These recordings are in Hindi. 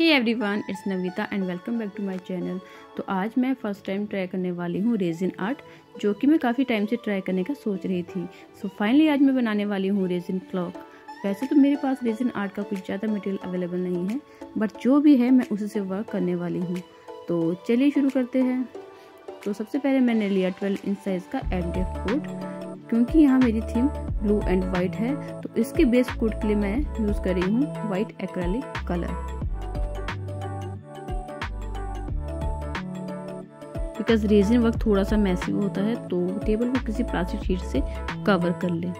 Hey everyone, it's Navita and welcome back to my channel. तो आज मैं फ़र्स्ट टाइम ट्राई करने वाली हूँ रेजिन आर्ट, जो कि मैं काफ़ी टाइम से ट्राई करने का सोच रही थी। सो फाइनली आज मैं बनाने वाली हूँ रेजिन क्लॉक। वैसे तो मेरे पास रेजिन आर्ट का कुछ ज़्यादा मटेरियल अवेलेबल नहीं है, बट जो भी है मैं उसी से वर्क करने वाली हूँ। तो चलिए शुरू करते हैं। तो सबसे पहले मैंने लिया 12 इंच साइज़ का MDF बोर्ड, क्योंकि यहाँ मेरी थीम ब्लू एंड वाइट है, तो इसके बेस कोट के लिए मैं यूज़ कर रही हूँ white acrylic colour. Because resin work थोड़ा सा मैसी होता है, तो टेबल को किसी प्लास्टिक शीट से कवर कर लें।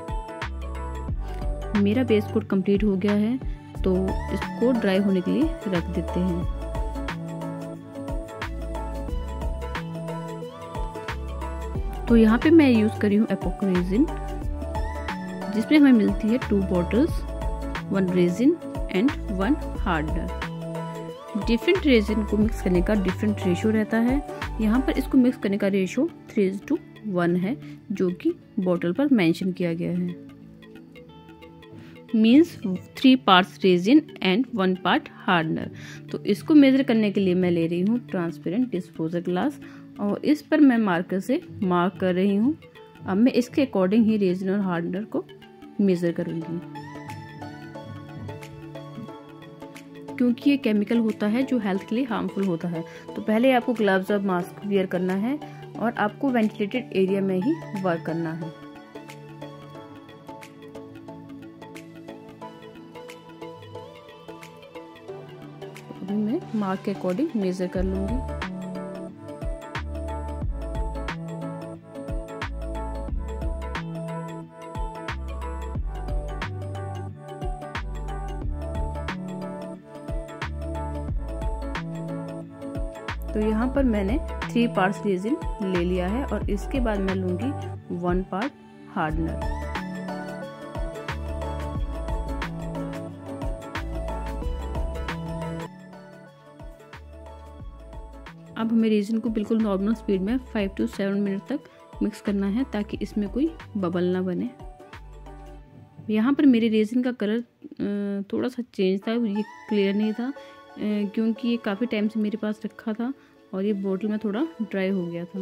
मेरा बेस कोट कंप्लीट हो गया है, तो इसको ड्राई होने के लिए रख देते हैं। तो यहाँ पे मैं यूज़ कर रही हूँ एपोक्सी रेजिन, जिसमें हमें मिलती है 2 bottles, 1 resin and 1 hardener. Different resin को मिक्स करने का डिफरेंट रेशो रहता है। यहाँ पर इसको मिक्स करने का रेशो 3:1 है, जो कि बॉटल पर मेंशन किया गया है। Means 3 parts resin and 1 part hardener. तो इसको मेजर करने के लिए मैं ले रही हूँ ट्रांसपेरेंट डिस्पोजल ग्लास, और इस पर मैं मार्कर से मार्क कर रही हूँ। अब मैं इसके अकॉर्डिंग ही रेजिन और हार्डनर को मेज़र करूँगी, क्योंकि ये केमिकल होता है जो हेल्थ के लिए हार्मफुल होता है। तो पहले आपको ग्लव्स और मास्क वियर करना है, और आपको वेंटिलेटेड एरिया में ही वर्क करना है। अभी मैं मार्क के अकॉर्डिंग मेजर कर लूँगी। तो यहाँ पर मैंने 3 पार्ट्स रेजिन ले लिया है, और इसके बाद मैं लूँगी 1 पार्ट हार्डनर। अब हमें रेजिन को बिल्कुल नॉर्मल स्पीड में 5 से 7 मिनट तक मिक्स करना है, ताकि इसमें कोई बबल ना बने। यहाँ पर मेरे रेजिन का कलर थोड़ा सा चेंज था, ये क्लियर नहीं था, क्योंकि ये काफ़ी टाइम से मेरे पास रखा था और ये बोतल में थोड़ा ड्राई हो गया था।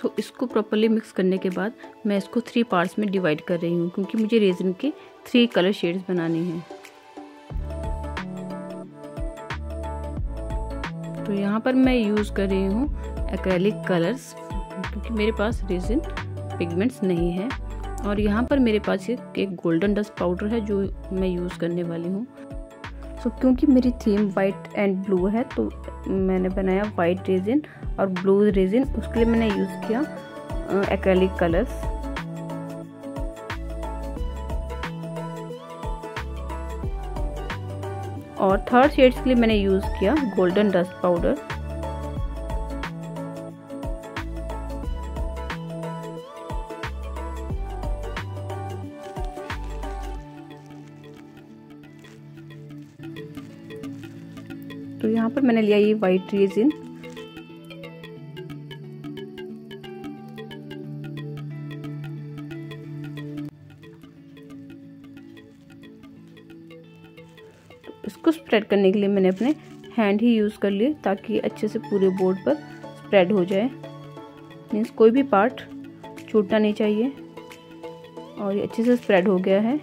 सो इसको प्रॉपरली मिक्स करने के बाद मैं इसको 3 पार्ट्स में डिवाइड कर रही हूँ, क्योंकि मुझे रेजिन के 3 कलर शेड्स बनाने हैं। तो यहाँ पर मैं यूज़ कर रही हूँ एक्रेलिक कलर्स, क्योंकि मेरे पास रेजिन पिगमेंट्स नहीं है। और यहाँ पर मेरे पास एक गोल्डन डस्ट पाउडर है, जो मैं यूज़ करने वाली हूँ। सो क्योंकि मेरी थीम वाइट एंड ब्लू है, तो मैंने बनाया वाइट रेजिन और ब्लू रेजिन। उसके लिए मैंने यूज़ किया एक्रेलिक कलर्स। और 3rd शेड्स के लिए मैंने यूज़ किया गोल्डन डस्ट पाउडर। तो यहाँ पर मैंने लिया ये वाइट रेजिन। तो इसको स्प्रेड करने के लिए मैंने अपने हैंड ही यूज़ कर लिए, ताकि अच्छे से पूरे बोर्ड पर स्प्रेड हो जाए। मीन्स कोई भी पार्ट छूटना नहीं चाहिए। और ये अच्छे से स्प्रेड हो गया है।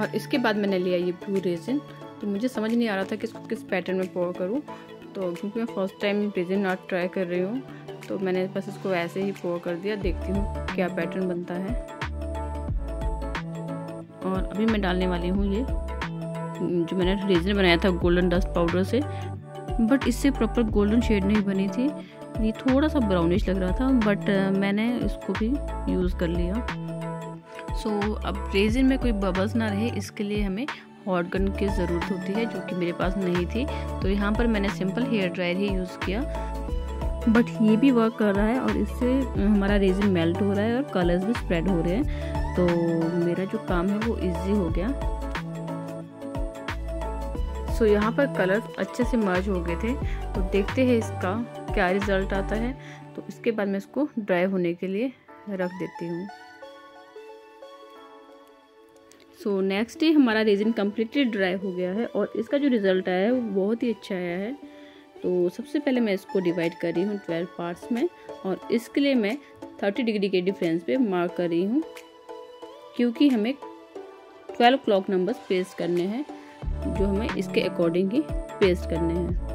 और इसके बाद मैंने लिया ये ब्लू रेजिन। तो मुझे समझ नहीं आ रहा था कि इसको किस पैटर्न में पोर करूँ, तो क्योंकि मैं first time resin art try कर रही हूँ, तो मैंने बस इसको ऐसे ही पोर कर दिया। देखती हूँ क्या पैटर्न बनता है। और अभी मैं डालने वाली हूँ ये जो मैंने रेजिन बनाया था गोल्डन डस्ट पाउडर से, बट इससे प्रॉपर गोल्डन शेड नहीं बनी थी। ये थोड़ा सा ब्राउनिश लग रहा था, बट मैंने इसको भी यूज़ कर लिया। सो अब रेजिन में कोई बबल्स ना रहे, इसके लिए हमें हॉट गन की ज़रूरत होती है, जो कि मेरे पास नहीं थी। तो यहाँ पर मैंने सिंपल हेयर ड्रायर ही यूज़ किया, बट ये भी वर्क कर रहा है, और इससे हमारा रेजिन मेल्ट हो रहा है और कलर्स भी स्प्रेड हो रहे हैं। तो मेरा जो काम है वो इजी हो गया। सो यहाँ पर कलर्स अच्छे से मर्ज हो गए थे। तो देखते हैं इसका क्या रिज़ल्ट आता है। तो इसके बाद मैं इसको ड्राई होने के लिए रख देती हूँ। सो नेक्स्ट डे हमारा रेजिन कम्प्लीटली ड्राई हो गया है और इसका जो रिज़ल्ट आया है वो बहुत ही अच्छा आया है। तो सबसे पहले मैं इसको डिवाइड कर रही हूँ 12 पार्ट्स में और इसके लिए मैं 30 डिग्री के डिफरेंस पे मार्क कर रही हूँ, क्योंकि हमें 12 क्लॉक नंबर्स पेस्ट करने हैं जो हमें इसके अकॉर्डिंग ही पेस्ट करने हैं।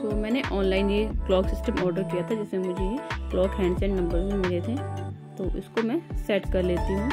सो मैंने ऑनलाइन ये क्लॉक सिस्टम ऑर्डर किया था जिसमें मुझे ये क्लॉक हैंडसेट नंबर भी मिले थे, तो इसको मैं सेट कर लेती हूँ।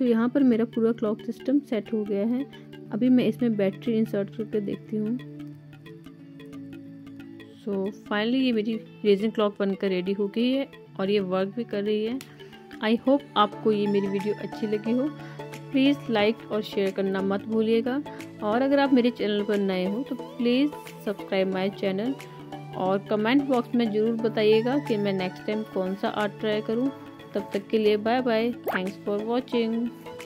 तो यहाँ पर मेरा पूरा क्लॉक सिस्टम सेट हो गया है। अभी मैं इसमें बैटरी इंसर्ट करके देखती हूँ। सो फाइनली ये मेरी रेजिन क्लॉक बनकर रेडी हो गई है और ये वर्क भी कर रही है। आई होप आपको ये मेरी वीडियो अच्छी लगी हो। प्लीज़ लाइक और शेयर करना मत भूलिएगा, और अगर आप मेरे चैनल पर नए हो तो प्लीज़ सब्सक्राइब माई चैनल और कमेंट बॉक्स में ज़रूर बताइएगा कि मैं नेक्स्ट टाइम कौन सा आर्ट ट्राई करूँ। तब तक के लिए bye bye, thanks for watching.